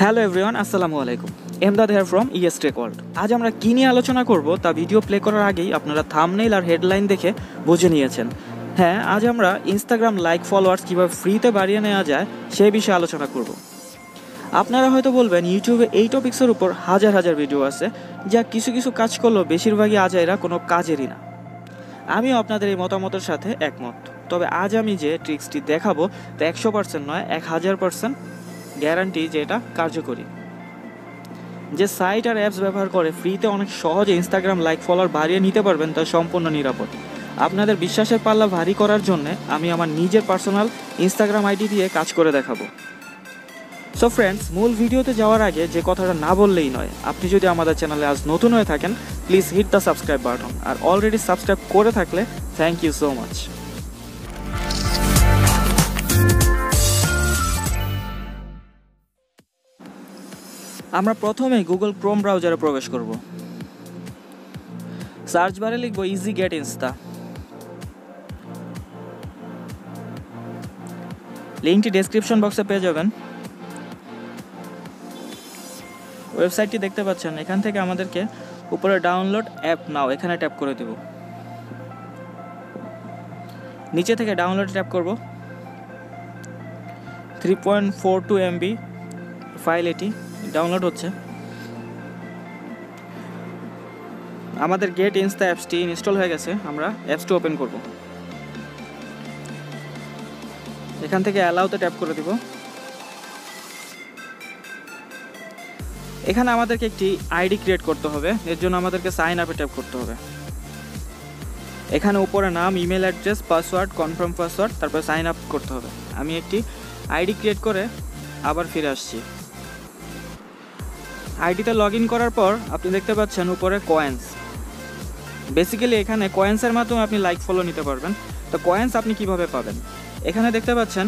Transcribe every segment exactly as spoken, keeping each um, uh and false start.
Hello everyone अस्सलामु अलैकुम I am Dhar from S tech world. आज आमरा कि निये आलोचना करब ता भिडियो प्ले करार आगेई आपनारा थामनेल और हेडलाइन देखे बुझे नियेछेन। हाँ, आज आमरा इंस्टाग्राम लाइक फलोअर्स किभाबे फ्रीते बाड़िये नेওয়া যায় सेई विषये आलोचना करब। আপনারা হয়তো বলবেন ইউটিউবে এই টপিক্সের উপর হাজার হাজার ভিডিও আছে যা কিছু কিছু কাজ করলেও বেশিরভাগই আজাইরা কোনো কাজেরই না। আমিও আপনাদের এই মতামতের সাথে একমত, তবে আজ আমি যে ট্রিক্সটি দেখাবো তা একশো পার্সেন্ট নয় এক হাজার পার্সেন্ট গ্যারান্টি যে এটা কার্যকরী। যে সাইট আর অ্যাপস ব্যবহার করে ফ্রিতে অনেক সহজে ইনস্টাগ্রাম লাইক ফলোয়ার বাড়িয়ে নিতে পারবেন তা সম্পূর্ণ নিরাপদ। আপনাদের বিশ্বাসের পাল্লা ভারী করার জন্য আমি আমার নিজের পার্সোনাল ইনস্টাগ্রাম আইডি দিয়ে কাজ করে দেখাবো। সো ফ্রেন্ডস, মূল ভিডিওতে যাওয়ার আগে যে কথাটা না বললেই নয়, আপনি যদি আমাদের চ্যানেলে আজ নতুন হয়ে থাকেন please hit the subscribe button, আর অলরেডি সাবস্ক্রাইব করে থাকলে থ্যাংক ইউ সো মাচ। আমরা প্রথমে গুগল ক্রোম ব্রাউজারে প্রবেশ করব। সার্চ বারে লিখব ইজি গেট ইনস্টা। লিংকটি ডেসক্রিপশন বক্সে পেয়ে যাবেন। ওয়েবসাইটটি দেখতে পাচ্ছেন, এখান থেকে আমাদেরকে উপরে ডাউনলোড অ্যাপ নাও এখানে ট্যাপ করে দেব। নিচে থেকে ডাউনলোড ট্যাপ করব। Three point four two MB file এটি ডাউনলোড হচ্ছে। আমাদের গেট ইনস্টা অ্যাপসটি ইনস্টল হয়ে গেছে। আমরা অ্যাপসটি ওপেন করব। এখান থেকে অ্যালাউতে ট্যাপ করে দেব। এখানে আমাদেরকে একটি আইডি ক্রিয়েট করতে হবে, এর জন্য আমাদেরকে সাইন আপে ট্যাপ করতে হবে। এখানে উপরে নাম, email address, password, confirm password, তারপর সাইন আপ করতে হবে। আমি একটি আইডি ক্রিয়েট করে আবার ফিরে আসছি। আইডিতে লগ ইন করার পর আপনি দেখতে পাচ্ছেন উপরে কয়েন্স। বেসিক্যালি এখানে কয়েন্সের মাধ্যমে আপনি লাইক ফলো নিতে পারবেন। তো কয়েন্স আপনি কিভাবে পাবেন, এখানে দেখতে পাচ্ছেন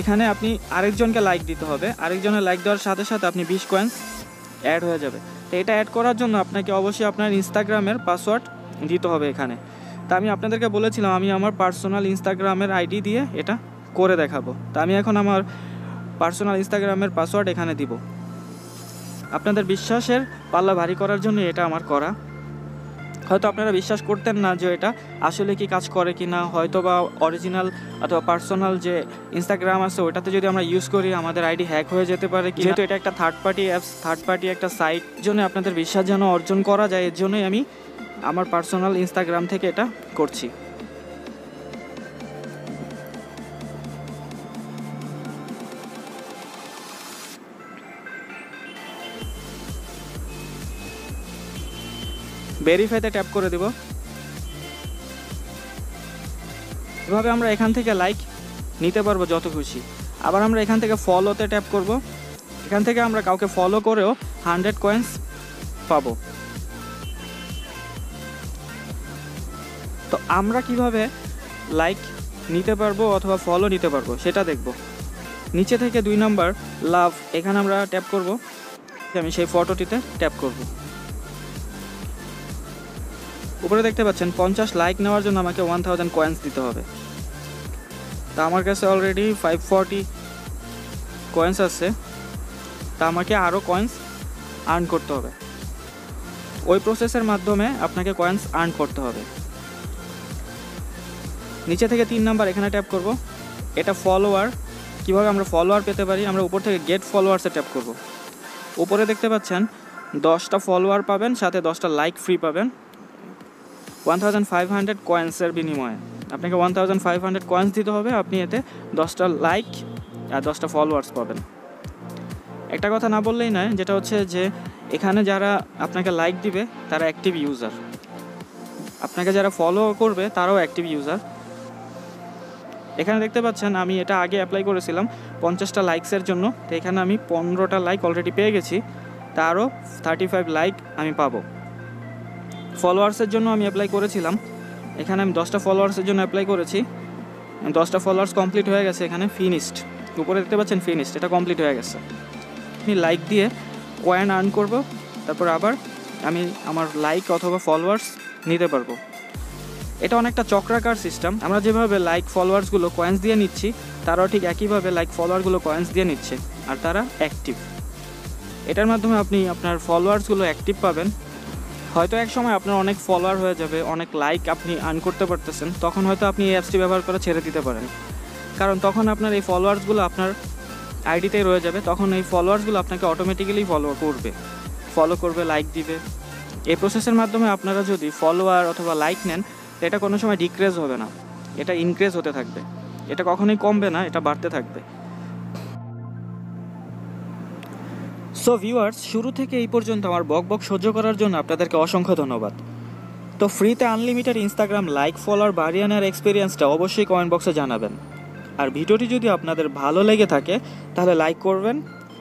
এখানে আপনি আরেকজনকে লাইক দিতে হবে, আরেকজনের লাইক দেওয়ার সাথে সাথে আপনি বিশ কয়েন্স অ্যাড হয়ে যাবে। তো এটা অ্যাড করার জন্য আপনাকে অবশ্যই আপনার ইনস্টাগ্রামের পাসওয়ার্ড দিতে হবে এখানে। তা আমি আপনাদেরকে বলেছিলাম আমি আমার পার্সোনাল ইনস্টাগ্রামের আইডি দিয়ে এটা করে দেখাবো। তা আমি এখন আমার পার্সোনাল ইনস্টাগ্রামের পাসওয়ার্ড এখানে দিব। আপনাদের বিশ্বাসের পাল্লা ভারী করার জন্য এটা আমার করা। হয়তো আপনারা বিশ্বাস করতেন না যে এটা আসলে কি কাজ করে কি না, হয়তো বা অরিজিনাল অথবা পার্সোনাল যে ইনস্টাগ্রাম আছে ওটাতে যদি আমরা ইউজ করি আমাদের আইডি হ্যাক হয়ে যেতে পারে কি, যেহেতু এটা একটা third party apps third party একটা সাইট জন্য আপনাদের বিশ্বাস যেন অর্জন করা যায় এর জন্যই আমি আমার পার্সোনাল ইনস্টাগ্রাম থেকে এটা করছি। ভেরিফাইতে ট্যাপ করে দেব। এভাবে আমরা এখান থেকে লাইক নিতে পারবো যত খুশি। আবার আমরা এখান থেকে ফলোতে ট্যাপ করব। এখান থেকে আমরা কাউকে ফলো করেও হান্ড্রেড কয়েন্স পাবো। তো আমরা কিভাবে লাইক নিতে পারবো অথবা ফলো নিতে পারবো সেটা দেখব। নিচে থেকে দুই নাম্বার লাভ, এখানে আমরা ট্যাপ করব। আমি সেই ফটোটিতে ট্যাপ করব। উপরে দেখতে পাচ্ছেন পঞ্চাশ লাইক নেওয়ার জন্য আমাকে ওয়ান থাউজেন্ড কয়েন্স দিতে হবে। তা আমার কাছে অলরেডি ফাইভ ফর্টি কয়েন্স আছে, তা আমাকে আরও কয়েন্স আর্ন করতে হবে। ওই প্রসেসের মাধ্যমে আপনাকে কয়েন্স আর্ন করতে হবে। নিচে থেকে তিন নাম্বার এখানে ট্যাপ করব। এটা ফলোয়ার, কীভাবে আমরা ফলোয়ার পেতে পারি, আমরা উপর থেকে গেট ফলোয়ার্সে ট্যাপ করব। উপরে দেখতে পাচ্ছেন দশটা ফলোয়ার পাবেন, সাথে দশটা লাইক ফ্রি পাবেন ওয়ান থাউজেন্ড ফাইভ হান্ড্রেড কয়েন্সের বিনিময়ে। আপনাকে one thousand five hundred coins দিতে হবে, আপনি এতে দশটা লাইক আর দশটা ফলোয়ার্স পাবেন। একটা কথা না বললেই নয়, যেটা হচ্ছে যে এখানে যারা আপনাকে লাইক দিবে তারা অ্যাক্টিভ ইউজার, আপনাকে যারা ফলো করবে তারাও অ্যাক্টিভ ইউজার। এখানে দেখতে পাচ্ছেন আমি এটা আগে অ্যাপ্লাই করেছিলাম পঞ্চাশটা লাইকসের জন্য, তো এখানে আমি পনেরোটা লাইক অলরেডি পেয়ে গেছি, তারও থার্টি ফাইভ লাইক আমি পাবো। ফলোয়ার্সের জন্য আমি অ্যাপ্লাই করেছিলাম, এখানে আমি দশটা ফলোয়ার্সের জন্য অ্যাপ্লাই করেছি, দশটা ফলোয়ার্স কমপ্লিট হয়ে গেছে। এখানে ফিনিশড, উপরে দেখতে পাচ্ছেন ফিনিশড, এটা কমপ্লিট হয়ে গেছে। আমি লাইক দিয়ে কয়েন আর্ন করব, তারপর আবার আমি আমার লাইক অথবা ফলোয়ার্স নিতে পারবো। এটা অনেকটা চক্রাকার সিস্টেম, আমরা যেভাবে লাইক ফলোয়ার্সগুলো কয়েন্স দিয়ে নিচ্ছি তারাও ঠিক একইভাবে লাইক ফলোয়ারগুলো কয়েন্স দিয়ে নিচ্ছে, আর তারা অ্যাক্টিভ। এটার মাধ্যমে আপনি আপনার ফলোয়ার্সগুলো অ্যাক্টিভ পাবেন। হয়তো এক সময় আপনার অনেক ফলোয়ার হয়ে যাবে, অনেক লাইক আপনি আর্ন করতে পারতেছেন, তখন হয়তো আপনি এই অ্যাপসটি ব্যবহার করা ছেড়ে দিতে পারেন, কারণ তখন আপনার এই ফলোয়ার্সগুলো আপনার আইডিতেই রয়ে যাবে। তখন এই ফলোয়ার্সগুলো আপনাকে অটোমেটিক্যালি ফলো করবে ফলো করবে লাইক দিবে। এই প্রসেসের মাধ্যমে আপনারা যদি ফলোয়ার অথবা লাইক নেন, এটা কোনো সময় ডিক্রিজ হবে না, এটা ইনক্রিজ হতে থাকবে, এটা কখনোই কমবে না, এটা বাড়তে থাকবে। সো ভিউয়ার্স, শুরু থেকে এই পর্যন্ত আমার বক বক সহ্য করার জন্য আপনাদেরকে অসংখ্য ধন্যবাদ। তো ফ্রিতে আনলিমিটেড ইনস্টাগ্রাম লাইক ফলোয়ার বাড়িয়ে আনার এক্সপিরিয়েন্সটা অবশ্যই কমেন্ট বক্সে জানাবেন। আর ভিডিওটি যদি আপনাদের ভালো লেগে থাকে তাহলে লাইক করবেন,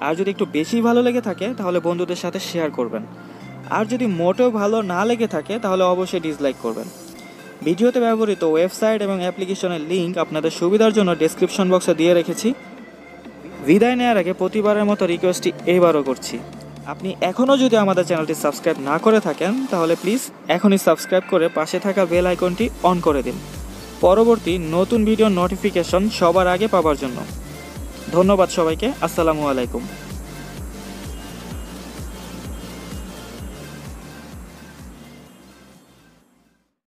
আর যদি একটু বেশি ভালো লেগে থাকে তাহলে বন্ধুদের সাথে শেয়ার করবেন, আর যদি মোটেও ভালো না লেগে থাকে তাহলে অবশ্যই ডিসলাইক করবেন। ভিডিওতে ব্যবহৃত ওয়েবসাইট এবং অ্যাপ্লিকেশনের লিঙ্ক আপনাদের সুবিধার জন্য ডেসক্রিপশন বক্সে দিয়ে রেখেছি। বিদায় নেওয়ার আগে প্রতিবারের মতো রিকোয়েস্টটি এইবারও করছি, আপনি এখনও যদি আমাদের চ্যানেলটি সাবস্ক্রাইব না করে থাকেন তাহলে প্লিজ এখনই সাবস্ক্রাইব করে পাশে থাকা বেল আইকনটি অন করে দিন, পরবর্তী নতুন ভিডিওর নোটিফিকেশন সবার আগে পাওয়ার জন্য। ধন্যবাদ সবাইকে, আসসালামু আলাইকুম।